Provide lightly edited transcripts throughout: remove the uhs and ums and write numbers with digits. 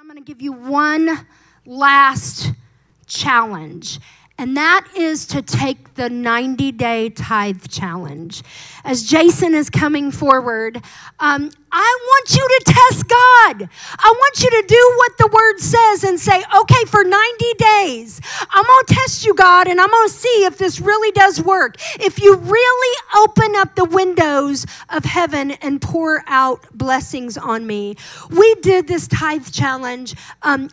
I'm going to give you one last challenge, and that is to take the 90-day tithe challenge. As Jason is coming forward, I want you to test God. I want you to do what the word says and say, okay, for 90 days, I'm going to test you, God, and I'm going to see if this really does work. If you really open up the windows of heaven and pour out blessings on me. We did this tithe challenge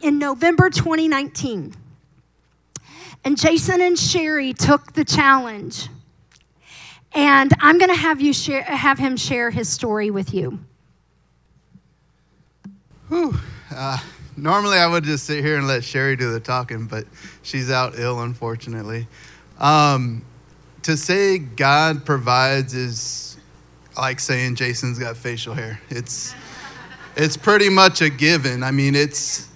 in November 2019. And Jason and Sherry took the challenge. And I'm going to have him share his story with you. Normally, I would just sit here and let Sherry do the talking, but she's out ill, unfortunately. To say God provides is like saying Jason's got facial hair. It's pretty much a given. I mean, it's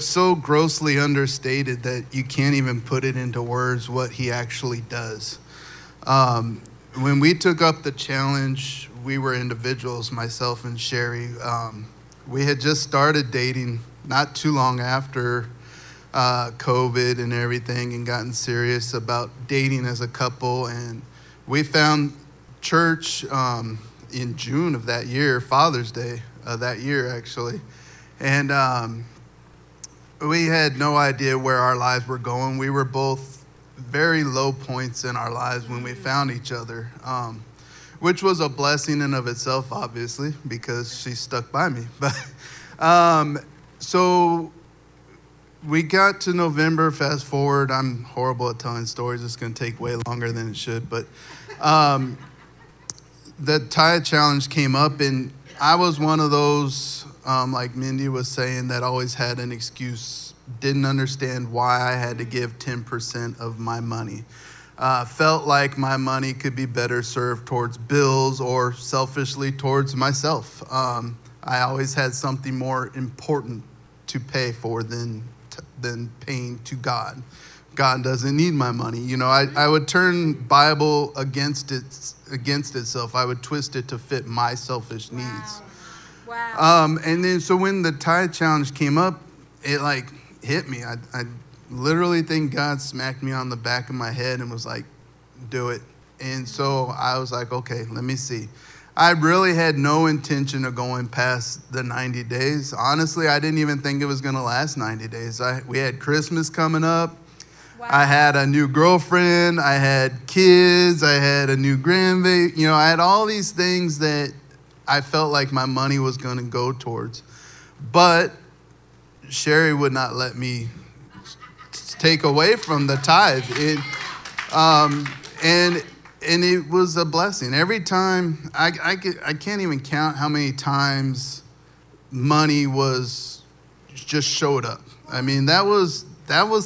so grossly understated that you can't even put it into words what he actually does. When we took up the challenge, we were individuals, myself and Sherry. We had just started dating not too long after COVID and everything, and gotten serious about dating as a couple. And we found church in June of that year, Father's Day of that year, actually. And we had no idea where our lives were going. We were both very low points in our lives when we found each other, which was a blessing in of itself, obviously, because she stuck by me. But so we got to November, fast forward. I'm horrible at telling stories. It's going to take way longer than it should. But the tithe challenge came up, and I was one of those, like Mindy was saying, that always had an excuse, didn't understand why I had to give 10% of my money. Felt like my money could be better served towards bills or selfishly towards myself. I always had something more important to pay for than paying to God. God doesn't need my money. You know, I would turn Bible against itself. I would twist it to fit my selfish needs. Wow. And then so when the tithe challenge came up, it like hit me. I literally think God smacked me on the back of my head and was like, do it. And so I was like, okay, let me see. I really had no intention of going past the 90 days. Honestly, I didn't even think it was going to last 90 days. We had Christmas coming up. Wow. I had a new girlfriend. I had kids. I had a new grandbaby. You know, I had all these things that I felt like my money was going to go towards. But Sherry would not let me take away from the tithe. And it was a blessing. Every time, I can't even count how many times money was just showed up. I mean, that was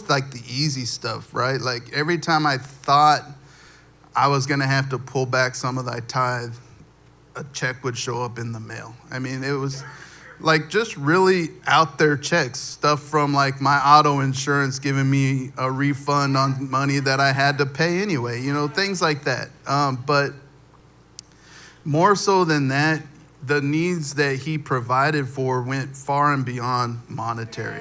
like the easy stuff, right? Like every time I thought I was going to have to pull back some of that tithe, a check would show up in the mail. I mean, it was like just really out there checks, stuff from like my auto insurance giving me a refund on money that I had to pay anyway, you know, things like that. But more so than that, the needs that he provided for went far and beyond monetary.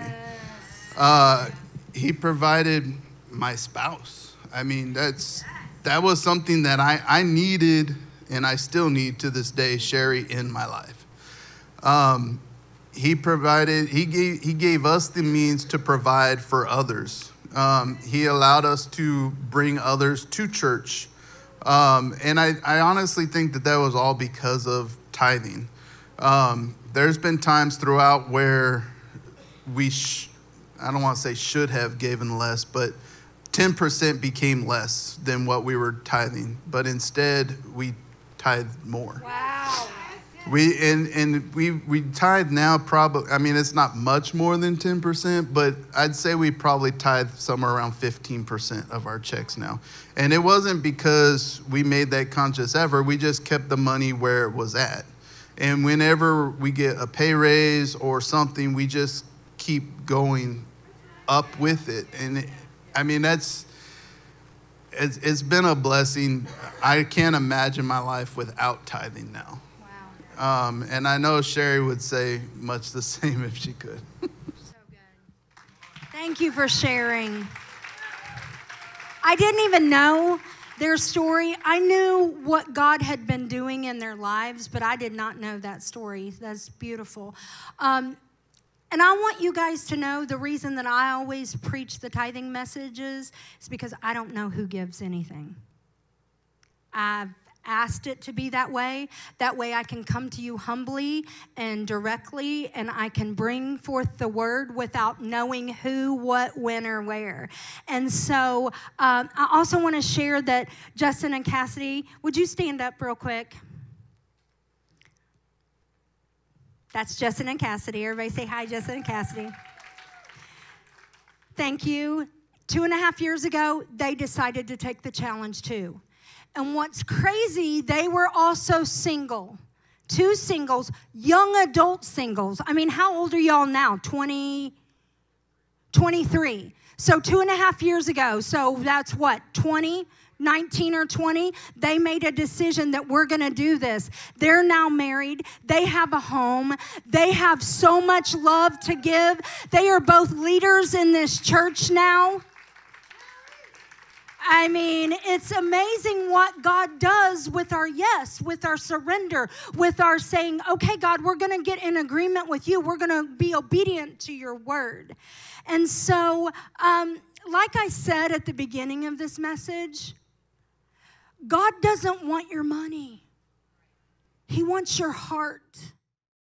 Yes. He provided my spouse. I mean, that was something that I needed, and I still need to this day, Sherry in my life. He gave us the means to provide for others. He allowed us to bring others to church. And I honestly think that was all because of tithing. There's been times throughout where I don't want to say should have given less, but 10% became less than what we were tithing. But instead, we tithe more. Wow. We tithe now probably, I mean, it's not much more than 10%, but I'd say we probably tithe somewhere around 15% of our checks now. And it wasn't because we made that conscious effort. We just kept the money where it was at. And whenever we get a pay raise or something, we just keep going up with it. And I mean, it's been a blessing. I can't imagine my life without tithing now. Wow. And I know Sherry would say much the same if she could. Thank you for sharing. I didn't even know their story. I knew what God had been doing in their lives, but I did not know that story. That's beautiful. And I want you guys to know the reason that I always preach the tithing messages is because I don't know who gives anything. I've asked it to be that way. That way I can come to you humbly and directly, and I can bring forth the word without knowing who, what, when, or where. And so I also want to share that Justin and Cassidy, would you stand up real quick? That's Justin and Cassidy. Everybody say hi, Justin and Cassidy. Thank you. 2.5 years ago, they decided to take the challenge too. And what's crazy, they were also single. 2 singles, young adult singles. I mean, how old are y'all now? 20, 23. So 2.5 years ago, so that's what, 20, 19 or 20, they made a decision that we're going to do this. They're now married. They have a home. They have so much love to give. They are both leaders in this church now. I mean, it's amazing what God does with our yes, with our surrender, with our saying, okay, God, we're going to get in agreement with you. We're going to be obedient to your word. And so, like I said at the beginning of this message, God doesn't want your money. He wants your heart.